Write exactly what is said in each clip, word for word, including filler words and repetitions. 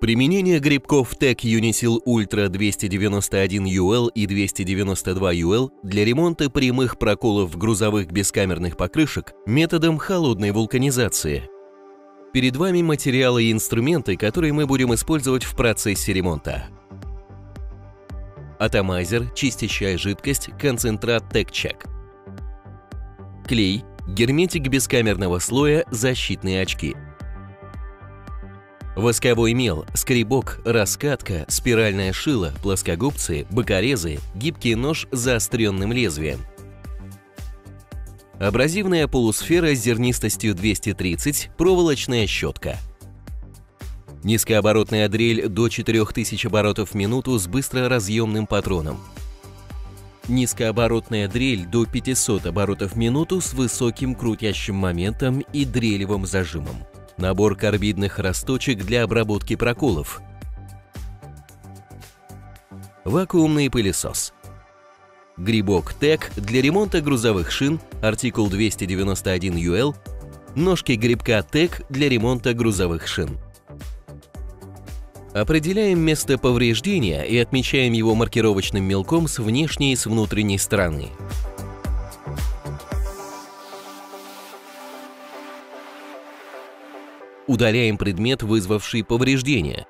Применение гребков тэк Uniseal Ultra двести девяносто один ю эл и двести девяносто два ю эл для ремонта прямых проколов в грузовых бескамерных покрышек методом холодной вулканизации. Перед вами материалы и инструменты, которые мы будем использовать в процессе ремонта. Атомайзер, чистящая жидкость, концентрат тэк-чек. Клей, герметик бескамерного слоя, защитные очки. Восковой мел, скребок, раскатка, спиральное шило, плоскогубцы, бокорезы, гибкий нож с заостренным лезвием. Абразивная полусфера с зернистостью двести тридцать, проволочная щетка. Низкооборотная дрель до четырёх тысяч оборотов в минуту с быстроразъемным патроном. Низкооборотная дрель до пятисот оборотов в минуту с высоким крутящим моментом и дрелевым зажимом. Набор карбидных росточек для обработки проколов. Вакуумный пылесос. Гребок тэк для ремонта грузовых шин, артикул двести девяносто один ю эл. Ножки гребка тэк для ремонта грузовых шин. Определяем место повреждения и отмечаем его маркировочным мелком с внешней и с внутренней стороны. Удаляем предмет, вызвавший повреждение.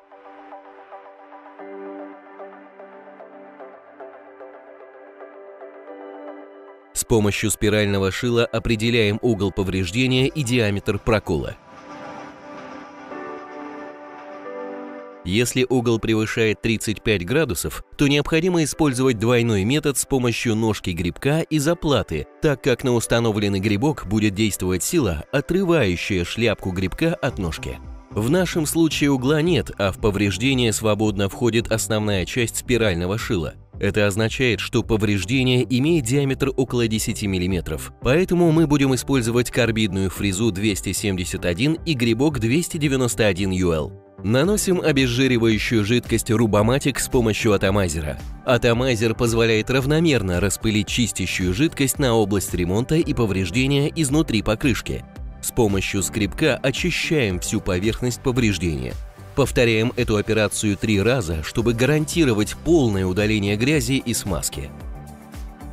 С помощью спирального шила определяем угол повреждения и диаметр прокола. Если угол превышает тридцать пять градусов, то необходимо использовать двойной метод с помощью ножки гребка и заплаты, так как на установленный гребок будет действовать сила, отрывающая шляпку гребка от ножки. В нашем случае угла нет, а в повреждение свободно входит основная часть спирального шила. Это означает, что повреждение имеет диаметр около десяти миллиметров, поэтому мы будем использовать карбидную фрезу двести семьдесят один и гребок двести девяносто один ю эл. Наносим обезжиривающую жидкость Rubomatic с помощью атомайзера. Атомайзер позволяет равномерно распылить чистящую жидкость на область ремонта и повреждения изнутри покрышки. С помощью скребка очищаем всю поверхность повреждения. Повторяем эту операцию три раза, чтобы гарантировать полное удаление грязи и смазки.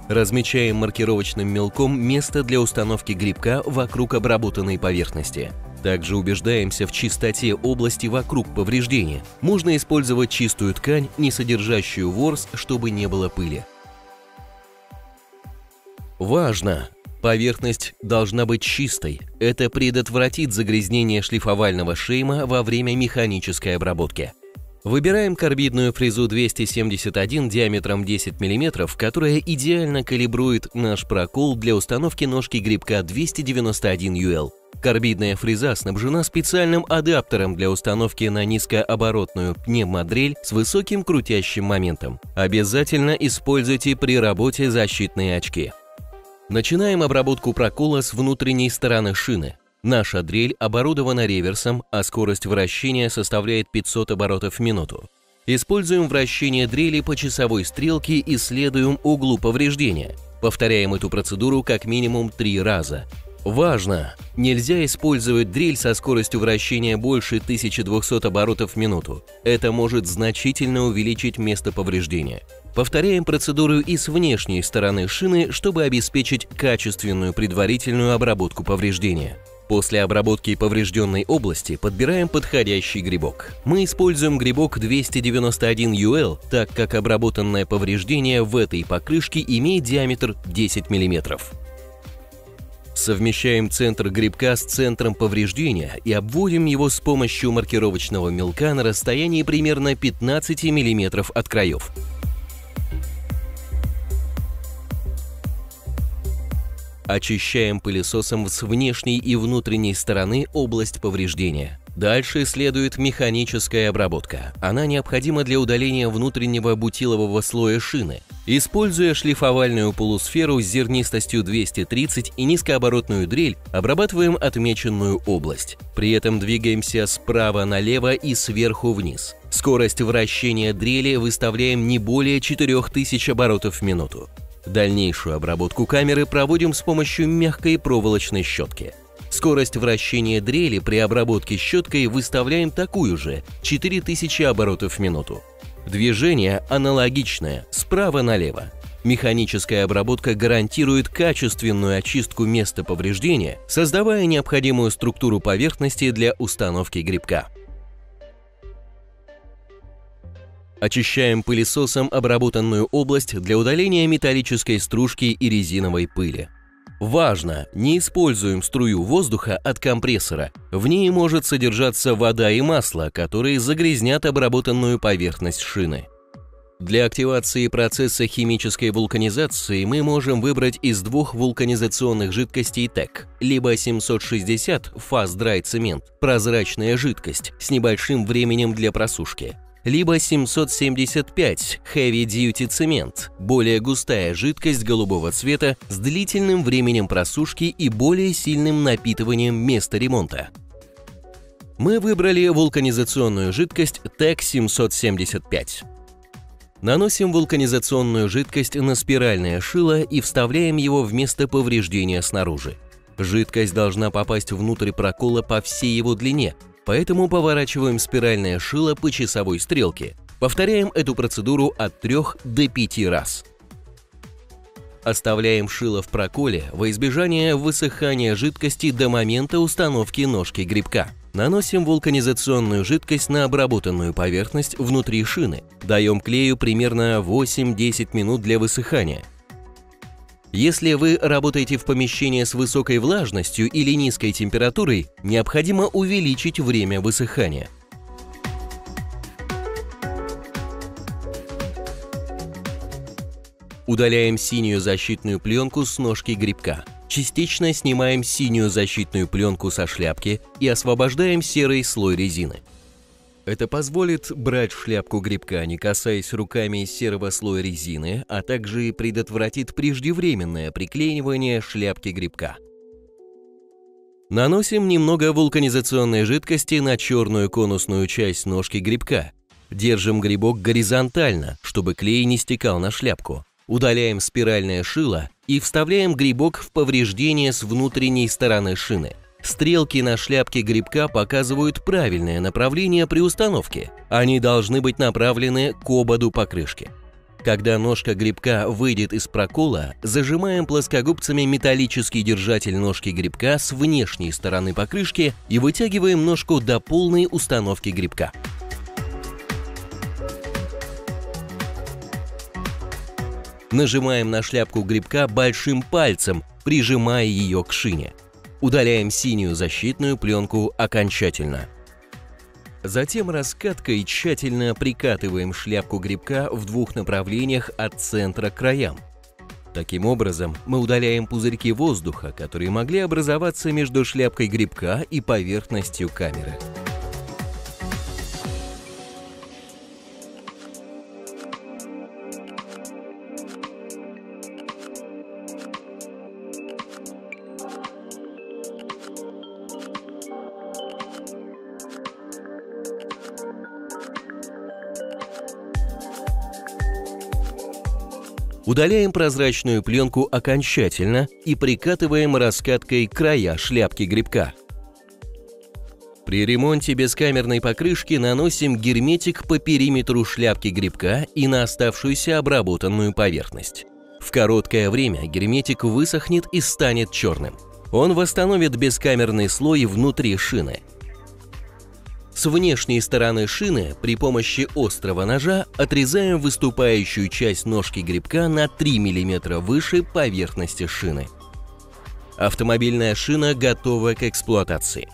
Размечаем маркировочным мелком место для установки гребка вокруг обработанной поверхности. Также убеждаемся в чистоте области вокруг повреждения. Можно использовать чистую ткань, не содержащую ворс, чтобы не было пыли. Важно! Поверхность должна быть чистой. Это предотвратит загрязнение шлифовального шейма во время механической обработки. Выбираем карбидную фрезу двести семьдесят один диаметром десять миллиметров, которая идеально калибрует наш прокол для установки ножки гребка двести девяносто один ю эл. Карбидная фреза снабжена специальным адаптером для установки на низкооборотную пневмодрель с высоким крутящим моментом. Обязательно используйте при работе защитные очки. Начинаем обработку прокола с внутренней стороны шины. Наша дрель оборудована реверсом, а скорость вращения составляет пятьсот оборотов в минуту. Используем вращение дрели по часовой стрелке и следуем углу повреждения. Повторяем эту процедуру как минимум три раза. Важно! Нельзя использовать дрель со скоростью вращения больше тысячи двухсот оборотов в минуту. Это может значительно увеличить место повреждения. Повторяем процедуру и с внешней стороны шины, чтобы обеспечить качественную предварительную обработку повреждения. После обработки поврежденной области подбираем подходящий гребок. Мы используем гребок двести девяносто один ю эл, так как обработанное повреждение в этой покрышке имеет диаметр десять миллиметров. Совмещаем центр гребка с центром повреждения и обводим его с помощью маркировочного мелка на расстоянии примерно пятнадцати миллиметров от краев. Очищаем пылесосом с внешней и внутренней стороны область повреждения. Дальше следует механическая обработка. Она необходима для удаления внутреннего бутилового слоя шины. Используя шлифовальную полусферу с зернистостью двести тридцать и низкооборотную дрель, обрабатываем отмеченную область. При этом двигаемся справа налево и сверху вниз. Скорость вращения дрели выставляем не более четырёх тысяч оборотов в минуту. Дальнейшую обработку камеры проводим с помощью мягкой проволочной щетки. Скорость вращения дрели при обработке щеткой выставляем такую же – четыре тысячи оборотов в минуту. Движение аналогичное – справа налево. Механическая обработка гарантирует качественную очистку места повреждения, создавая необходимую структуру поверхности для установки грибка. Очищаем пылесосом обработанную область для удаления металлической стружки и резиновой пыли. Важно! Не используем струю воздуха от компрессора. В ней может содержаться вода и масло, которые загрязнят обработанную поверхность шины. Для активации процесса химической вулканизации мы можем выбрать из двух вулканизационных жидкостей тэк, либо семьсот шестьдесят Fast Dry Cement, прозрачная жидкость с небольшим временем для просушки, либо семьсот семьдесят пять Heavy Duty Cement, более густая жидкость голубого цвета с длительным временем просушки и более сильным напитыванием места ремонта. Мы выбрали вулканизационную жидкость тэк семьсот семьдесят пять. Наносим вулканизационную жидкость на спиральное шило и вставляем его в место повреждения снаружи. Жидкость должна попасть внутрь прокола по всей его длине, поэтому поворачиваем спиральное шило по часовой стрелке. Повторяем эту процедуру от трёх до пяти раз. Оставляем шило в проколе во избежание высыхания жидкости до момента установки ножки грибка. Наносим вулканизационную жидкость на обработанную поверхность внутри шины. Даем клею примерно восемь-десять минут для высыхания. Если вы работаете в помещении с высокой влажностью или низкой температурой, необходимо увеличить время высыхания. Удаляем синюю защитную пленку с ножки грибка. Частично снимаем синюю защитную пленку со шляпки и освобождаем серый слой резины. Это позволит брать шляпку грибка, не касаясь руками серого слоя резины, а также предотвратит преждевременное приклеивание шляпки грибка. Наносим немного вулканизационной жидкости на черную конусную часть ножки грибка. Держим грибок горизонтально, чтобы клей не стекал на шляпку. Удаляем спиральное шило и вставляем грибок в повреждение с внутренней стороны шины. Стрелки на шляпке грибка показывают правильное направление при установке. Они должны быть направлены к ободу покрышки. Когда ножка грибка выйдет из прокола, зажимаем плоскогубцами металлический держатель ножки грибка с внешней стороны покрышки и вытягиваем ножку до полной установки грибка. Нажимаем на шляпку грибка большим пальцем, прижимая ее к шине. Удаляем синюю защитную пленку окончательно. Затем раскаткой тщательно прикатываем шляпку грибка в двух направлениях от центра к краям. Таким образом, мы удаляем пузырьки воздуха, которые могли образоваться между шляпкой грибка и поверхностью камеры. Удаляем прозрачную пленку окончательно и прикатываем раскаткой края шляпки грибка. При ремонте бескамерной покрышки наносим герметик по периметру шляпки грибка и на оставшуюся обработанную поверхность. В короткое время герметик высохнет и станет черным. Он восстановит бескамерный слой внутри шины. С внешней стороны шины при помощи острого ножа отрезаем выступающую часть ножки грибка на три миллиметра выше поверхности шины. Автомобильная шина готова к эксплуатации.